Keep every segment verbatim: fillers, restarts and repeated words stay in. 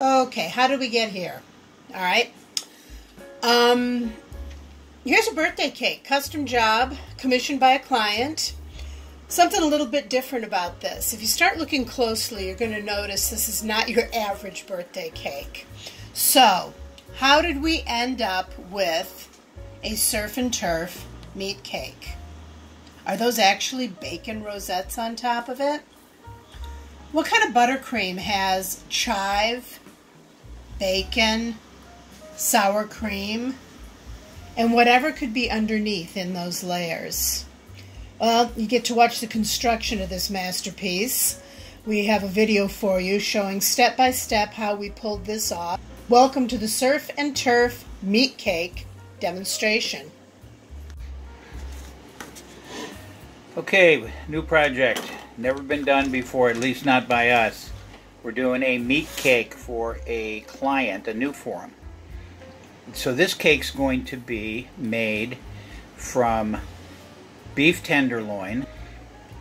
Okay, how did we get here? All right. Um, here's a birthday cake, custom job, commissioned by a client. Something a little bit different about this. If you start looking closely, you're going to notice this is not your average birthday cake. So, how did we end up with a surf and turf meat cake? Are those actually bacon rosettes on top of it? What kind of buttercream has chive, bacon, sour cream, and whatever could be underneath in those layers? Well, you get to watch the construction of this masterpiece. We have a video for you showing step by step how we pulled this off. Welcome to the Surf and Turf Meat Cake demonstration. Okay, new project. Never been done before, at least not by us. We're doing a meat cake for a client, a new forum. So this cake's going to be made from beef tenderloin,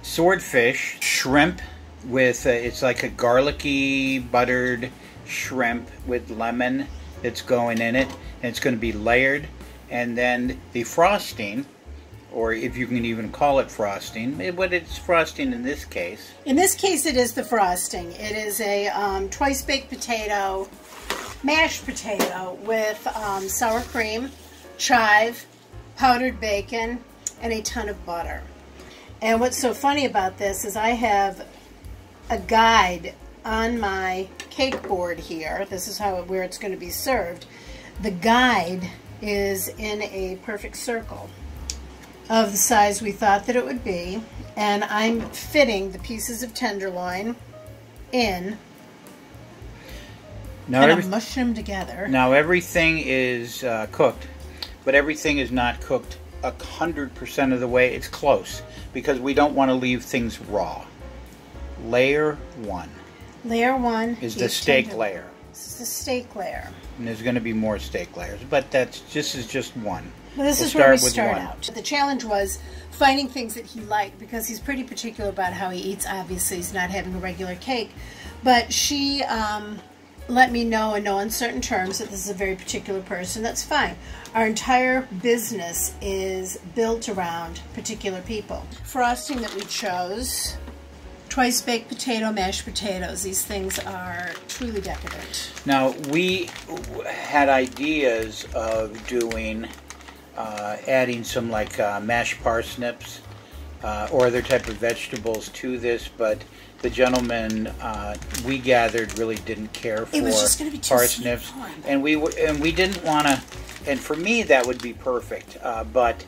swordfish, shrimp with, uh, it's like a garlicky buttered shrimp with lemon that's going in it. And it's going to be layered. And then the frosting, or if you can even call it frosting, it, but it's frosting in this case. In this case it is the frosting. It is a um, twice baked potato, mashed potato with um, sour cream, chive, powdered bacon, and a ton of butter. And what's so funny about this is I have a guide on my cake board here. This is how where it's going to be served. The guide is in a perfect circle of the size we thought that it would be, and I'm fitting the pieces of tenderloin in. Now kind of mush them together. Now everything is uh, cooked, but everything is not cooked a hundred percent of the way. It's close because we don't want to leave things raw. Layer one. Layer one is the steak layer. This is the steak layer. And there's going to be more steak layers, but that's just is just one. Well, this we'll is where we start out. The challenge was finding things that he liked because he's pretty particular about how he eats. Obviously, he's not having a regular cake, but she um, let me know in no uncertain terms that this is a very particular person. That's fine. Our entire business is built around particular people. Frosting that we chose, twice baked potato, mashed potatoes. These things are truly decadent. Now, we had ideas of doing Uh, adding some like uh, mashed parsnips uh, or other type of vegetables to this, but the gentleman uh, we gathered really didn't care for parsnips, and we w and we didn't want to. And for me, that would be perfect, uh, but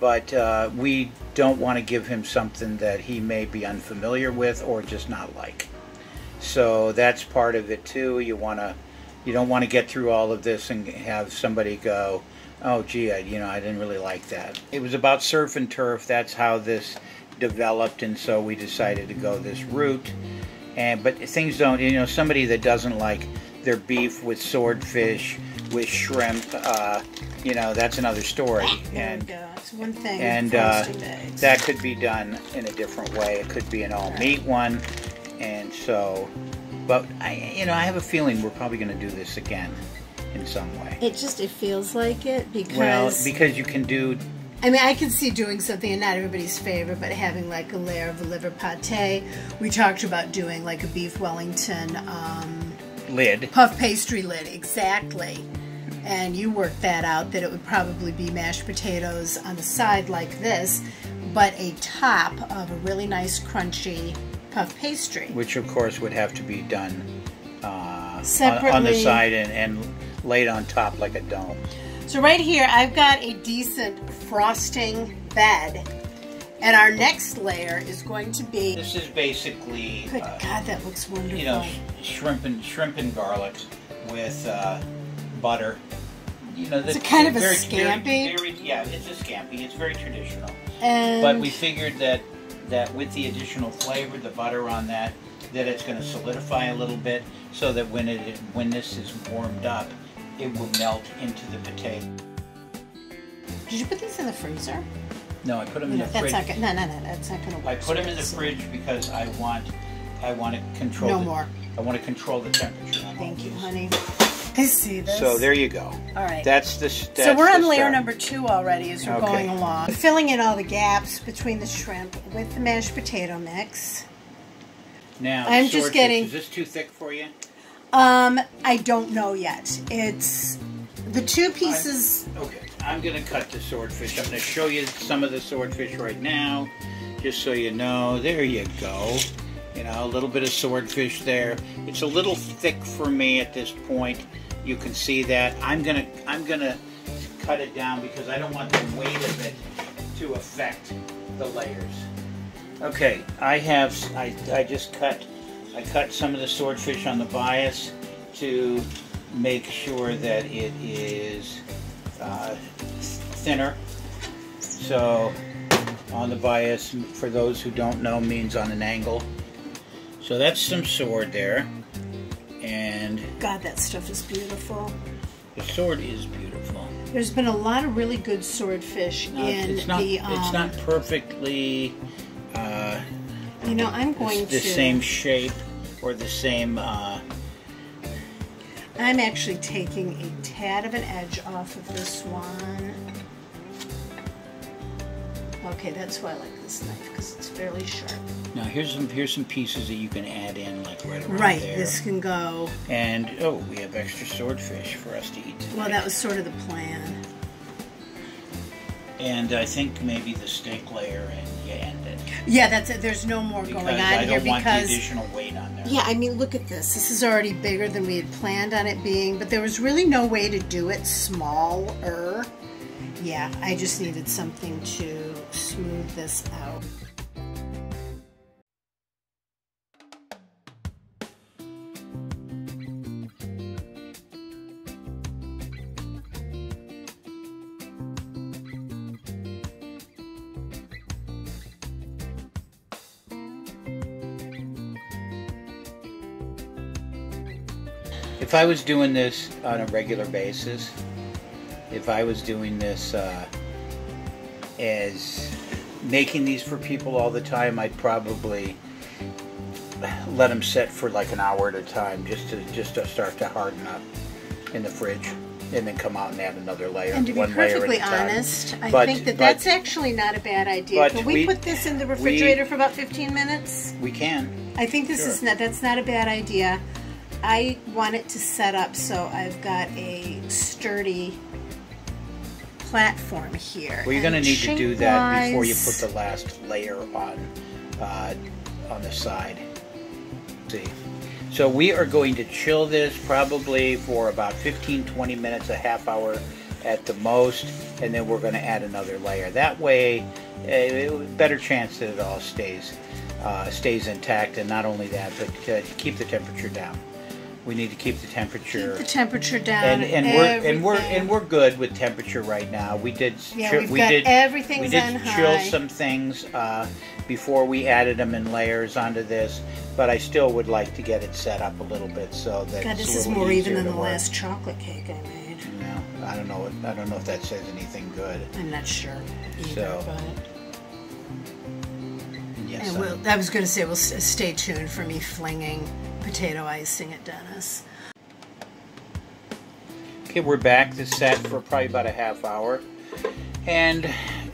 but uh, we don't want to give him something that he may be unfamiliar with or just not like. So that's part of it too. You wanna you don't want to get through all of this and have somebody go, oh gee, I, you know, I didn't really like that. It was about surf and turf. That's how this developed, and so we decided to go this route. And but things don't, you know, somebody that doesn't like their beef with swordfish, with shrimp, uh, you know, that's another story. And that's one thing. And uh, that could be done in a different way. It could be an all-meat one, and so. But I, you know, I have a feeling we're probably going to do this again. In some way, it just it feels like it because well because you can do. I mean, I can see doing something, and not everybody's favorite, but having like a layer of a liver pate. We talked about doing like a beef Wellington um, lid, puff pastry lid, exactly. And you worked that out that it would probably be mashed potatoes on the side like this, but a top of a really nice crunchy puff pastry, which of course would have to be done uh, separately on, on the side and. and laid on top like a dome. So right here I've got a decent frosting bed, and our next layer is going to be, this is basically, good uh, God, that looks wonderful, you know, shrimp and shrimp and garlic with uh, butter, you know, that's kind of a very, scampi very, very, yeah, it's a scampi, it's very traditional, and but we figured that that with the additional flavor, the butter on that, that it's going to solidify a little bit so that when it when this is warmed up, it will melt into the potato. Did you put these in the freezer? No, I put them no, in the that's fridge. Not gonna, no, no, no, that's not going to work. I put them in the fridge because I want, I want to control. No the, more. I want to control the temperature. Thank you, honey. I see this. So there you go. All right. That's the that's So we're on layer start. number two already as we're okay. going along. Filling in all the gaps between the shrimp with the mashed potato mix. Now, I'm just getting... Is this too thick for you? Um, I don't know yet. It's the two pieces... I, okay. I'm going to cut the swordfish. I'm going to show you some of the swordfish right now. Just so you know. There you go. You know, a little bit of swordfish there. It's a little thick for me at this point. You can see that. I'm gonna, I'm gonna cut it down because I don't want the weight of it to affect the layers. Okay, I have, I, I just cut, I cut some of the swordfish on the bias to make sure that it is uh, thinner. So, on the bias, for those who don't know, means on an angle. So that's some sword there, and... God, that stuff is beautiful. The sword is beautiful. There's been a lot of really good swordfish no, in it's not, the... Um, it's not perfectly... Uh, you know, I'm going the, the to... The same shape or the same... Uh, I'm actually taking a tad of an edge off of this one. Okay, that's why I like this knife, because it's fairly sharp. Now here's some here's some pieces that you can add in, like right around right, there. Right, this can go. And oh, we have extra swordfish for us to eat tonight. Well, that was sort of the plan. And I think maybe the steak layer, and you end it. Yeah, that's it. There's no more because going on I don't here want because the additional weight on there. Yeah, I mean, look at this. This is already bigger than we had planned on it being, but there was really no way to do it smaller. Yeah, I just needed something to smooth this out. If I was doing this on a regular basis, if I was doing this uh, as making these for people all the time, I'd probably let them set for like an hour at a time just to just to start to harden up in the fridge, and then come out and add another layer. And to be perfectly honest, I but, think that but, that's actually not a bad idea. Can we, we put this in the refrigerator we, for about fifteen minutes? We can. I think this sure. is not that's not a bad idea. I want it to set up so I've got a sturdy platform here. Well, you're going to need to do that before you put the last layer on uh, on the side. See, so we are going to chill this probably for about fifteen, twenty minutes, a half hour at the most, and then we're going to add another layer. That way, a better chance that it all stays uh, stays intact, and not only that, but uh, keep the temperature down. We need to keep the temperature. Keep the temperature down. And, and we're and we're and we're good with temperature right now. We did. Yeah, we've we got did, everything's we did on chill high. some things uh, before we added them in layers onto this, but I still would like to get it set up a little bit so that. God, this is more even than the last chocolate cake I made. No, I don't know. I don't know if that says anything good. I'm not sure either. So, but. Yes, and we'll, I was going to say, well, stay tuned for me flinging potato icing at Dennis. Okay, we're back. This sat for probably about a half hour. And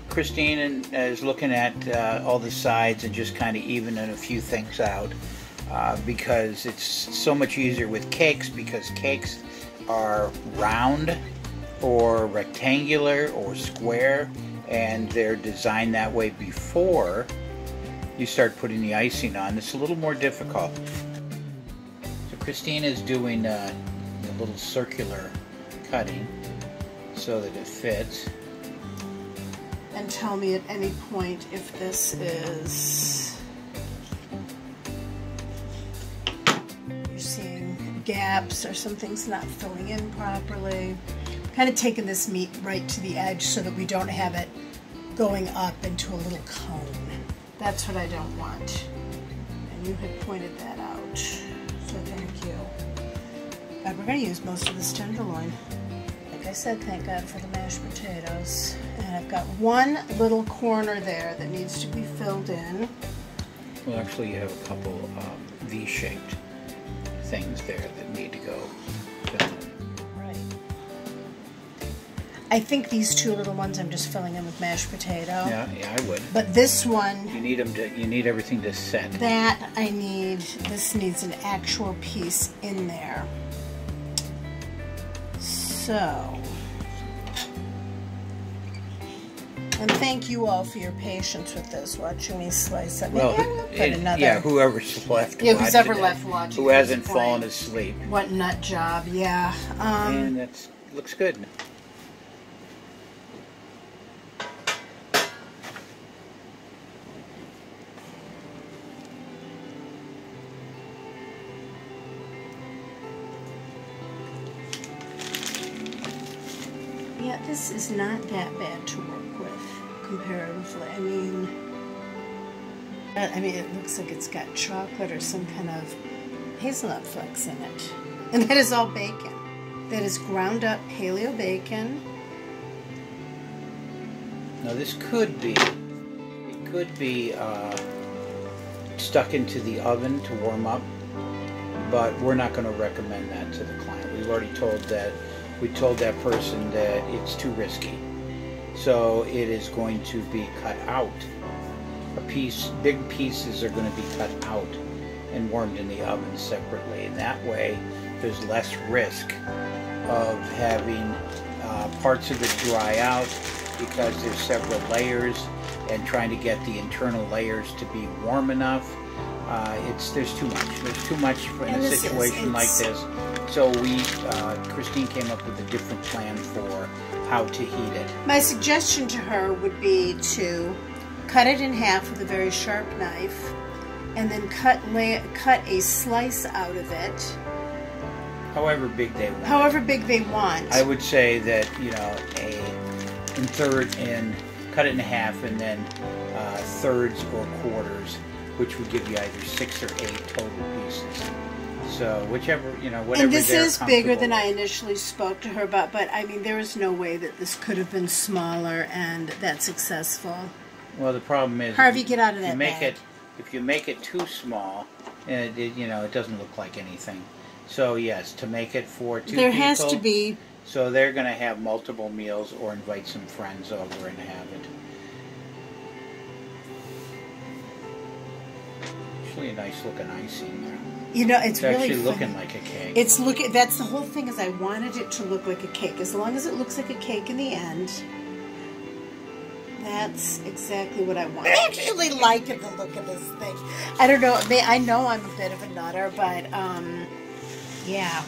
Christine is looking at uh, all the sides and just kind of evening a few things out uh, because it's so much easier with cakes, because cakes are round or rectangular or square, and they're designed that way before you start putting the icing on. It's a little more difficult. So Christine is doing uh, a little circular cutting so that it fits. And tell me at any point if this is... You're seeing gaps or something's not filling in properly. Kind of taking this meat right to the edge so that we don't have it going up into a little cone. That's what I don't want. And you had pointed that out, so thank you. God, we're going to use most of this tenderloin. Like I said, thank God for the mashed potatoes. And I've got one little corner there that needs to be filled in. Well, actually, you have a couple um, V-shaped things there that need to go filled in. Right. I think these two little ones I'm just filling in with mashed potato. Yeah, yeah, I would. But this one, you need them to. You need everything to set. That I need. This needs an actual piece in there. So. And thank you all for your patience with this, watching me slice it. Well, it, another, yeah, whoever's left. Yeah, who's ever left watching. Who hasn't fallen asleep. What nut job, yeah. Um, and that looks good. Yeah, this is not that bad to work. Comparatively, I mean, I mean, it looks like it's got chocolate or some kind of hazelnut flakes in it, and that is all bacon. That is ground up paleo bacon. Now this could be, it could be uh, stuck into the oven to warm up, but we're not going to recommend that to the client. We've already told that, we told that person that it's too risky. So it is going to be cut out. A piece, big pieces are going to be cut out and warmed in the oven separately. And that way, there's less risk of having uh, parts of it dry out because there's several layers, and trying to get the internal layers to be warm enough. Uh, it's there's too much. There's too much in a situation like this. So we, uh, Christine came up with a different plan for how to heat it. My suggestion to her would be to cut it in half with a very sharp knife, and then cut lay, cut a slice out of it. However big they want. However big they want. I would say that, you know, a in third and cut it in half, and then uh, thirds or quarters, which would give you either six or eight total pieces. So whichever, you know, whatever. And this is bigger than I initially spoke to her about, but I mean, there is no way that this could have been smaller and that successful. Well, the problem is, Harvey, get out of that bag. If you make it too small, and it, you know, it doesn't look like anything. So yes, to make it for two people, there has to be. So they're going to have multiple meals, or invite some friends over and have it. Actually, a nice looking icing there. You know, it's, it's actually really looking like a cake. It's looking. That's the whole thing. Is I wanted it to look like a cake. As long as it looks like a cake in the end, that's exactly what I want. I actually like the look of this thing. I don't know. May, I know I'm a bit of a nutter, but um, yeah.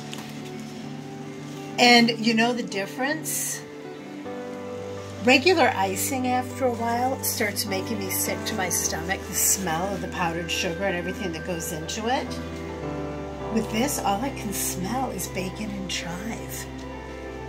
And you know the difference. Regular icing after a while starts making me sick to my stomach. The smell of the powdered sugar and everything that goes into it. With this, all I can smell is bacon and chive.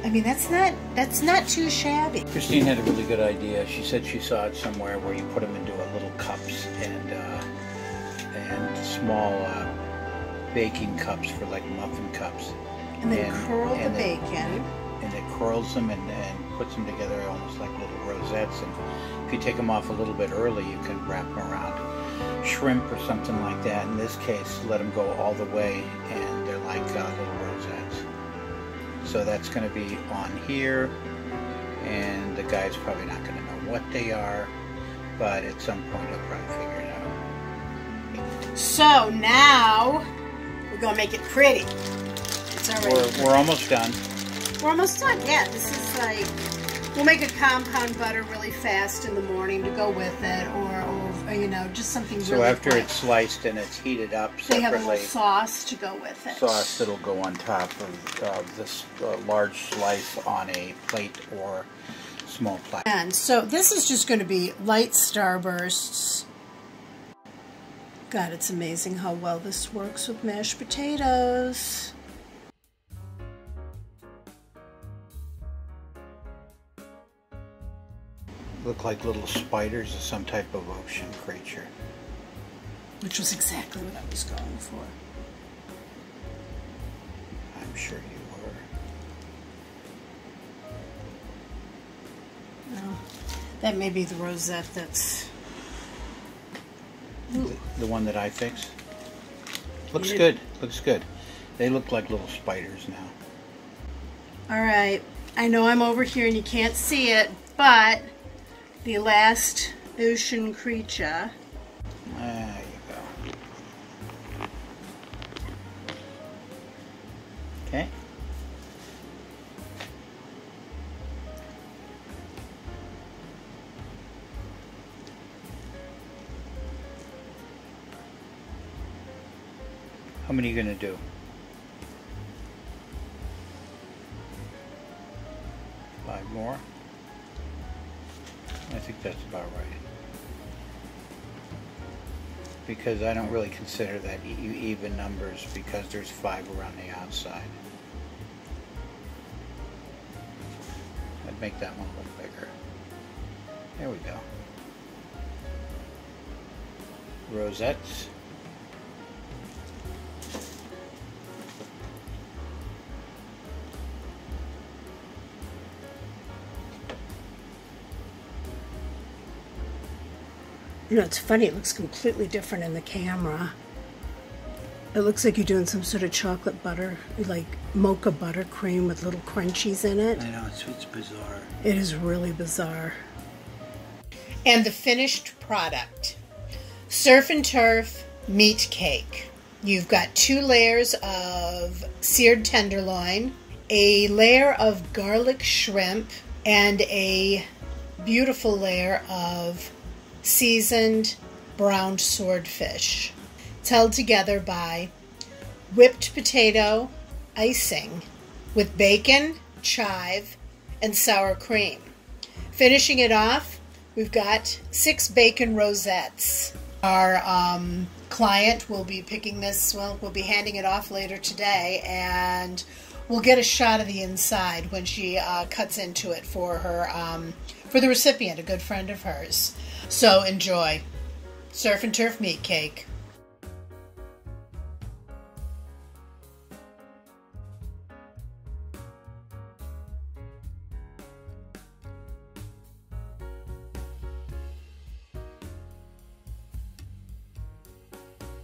I mean, that's not that's not too shabby. Christine had a really good idea. She said she saw it somewhere where you put them into a little cups and uh, and small uh, baking cups for like muffin cups. And then and, curl and the and bacon. It, and it curls them and, and puts them together almost like little rosettes. And if you take them off a little bit early, you can wrap them around shrimp or something like that. In this case, let them go all the way, and they're like uh, little rosettes. So that's going to be on here, and the guy's probably not going to know what they are, but at some point he'll probably figure it out. So now we're going to make it pretty. It's already we're, pretty. We're almost done. We're almost done, yeah. This is like, we'll make a compound butter really fast in the morning to go with it, or, or you know, just something so really after quick. It's sliced and it's heated up separately. They have a little sauce to go with it. Sauce that'll go on top of uh, this uh, large slice on a plate or small plate. And so this is just going to be light starbursts. God, it's amazing how well this works with mashed potatoes. Look like little spiders or some type of ocean creature. Which was exactly what I was going for. I'm sure you were. No, that may be the rosette that's... The, the one that I fixed. Looks good, looks good. They look like little spiders now. All right, I know I'm over here and you can't see it, but the last ocean creature. There you go. Okay. How many are you going to do? Five more. I think that's about right, because I don't really consider that e even numbers, because there's five around the outside. I'd make that one a little bigger. There we go. Rosettes. You know, it's funny, it looks completely different in the camera. It looks like you're doing some sort of chocolate butter, like mocha buttercream with little crunchies in it. I know, it's, it's bizarre. It is really bizarre. And the finished product. Surf and Turf meat cake. You've got two layers of seared tenderloin, a layer of garlic shrimp, and a beautiful layer of seasoned browned swordfish. It's held together by whipped potato icing with bacon, chive, and sour cream. Finishing it off, we've got six bacon rosettes. Our um, client will be picking this, well, we'll be handing it off later today, and we'll get a shot of the inside when she uh, cuts into it for her, um, for the recipient, a good friend of hers. So enjoy. Surf and Turf meat cake.